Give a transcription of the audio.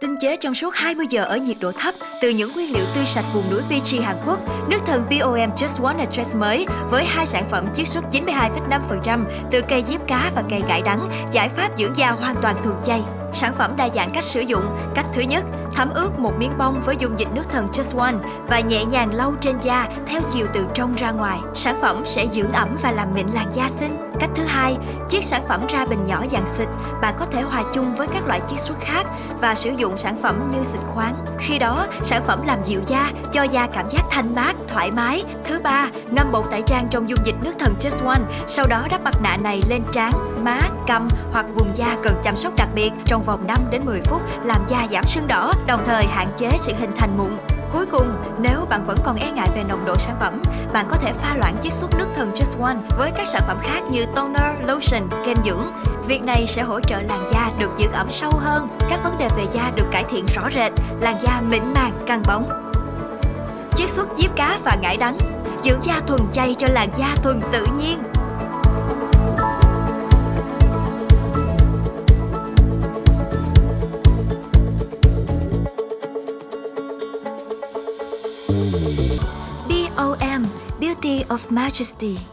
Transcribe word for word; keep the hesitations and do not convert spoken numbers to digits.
Tinh chế trong suốt hai mươi giờ ở nhiệt độ thấp từ những nguyên liệu tươi sạch vùng núi Vichy Hàn Quốc. Nước thần bê ô em Just One Address mới với hai sản phẩm chiết xuất chín mươi hai phẩy năm phần trăm từ cây diếp cá và cây gãi đắng, giải pháp dưỡng da hoàn toàn thuần chay. Sản phẩm đa dạng cách sử dụng. Cách thứ nhất, thấm ướt một miếng bông với dung dịch nước thần Just One và nhẹ nhàng lau trên da theo chiều từ trong ra ngoài. Sản phẩm sẽ dưỡng ẩm và làm mịn làn da xinh. Cách thứ hai, chiết sản phẩm ra bình nhỏ dạng xịt. Bạn có thể hòa chung với các loại chiết xuất khác và sử dụng sản phẩm như xịt khoáng. Khi đó, sản phẩm làm dịu da, cho da cảm giác thanh mát, thoải mái. Thứ ba, ngâm bột tẩy trang trong dung dịch nước thần Just One, sau đó đắp mặt nạ này lên trán, má, cằm hoặc vùng da cần chăm sóc đặc biệt trong vòng năm đến mười phút, làm da giảm sưng đỏ, đồng thời hạn chế sự hình thành mụn. Cuối cùng, nếu bạn vẫn còn e ngại về nồng độ sản phẩm, bạn có thể pha loãng chiết xuất nước thần Just One với các sản phẩm khác như toner, lotion, kem dưỡng. Việc này sẽ hỗ trợ làn da được dưỡng ẩm sâu hơn, các vấn đề về da được cải thiện rõ rệt, làn da mịn màng, căng bóng. Chiết xuất diếp cá và ngải đắng, dưỡng da thuần chay cho làn da thuần tự nhiên. Beauty of Majesty.